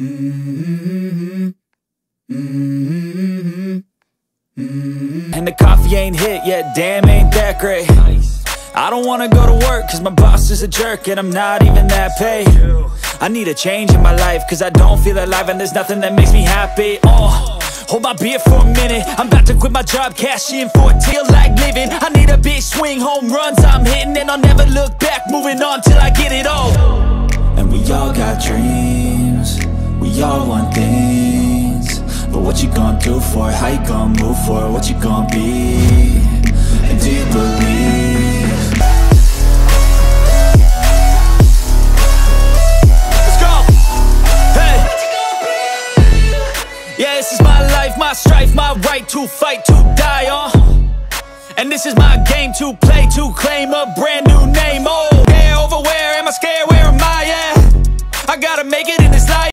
And the coffee ain't hit yet, damn ain't that great. I don't wanna go to work cause my boss is a jerk and I'm not even that paid. I need a change in my life cause I don't feel alive and there's nothing that makes me happy. Hold my beer for a minute, I'm about to quit my job, cash in for a deal like living. I need a big swing, home runs I'm hitting, and I'll never look back, moving on till I get it all. And we all got dreams, we all want things, but what you gonna do for it? How you gonna move for it? What you gonna be? And do you believe? This is my life, my strife, my right to fight, to die, and this is my game to play, to claim a brand new name, yeah, over where am I scared, where am I at? I gotta make it in this life.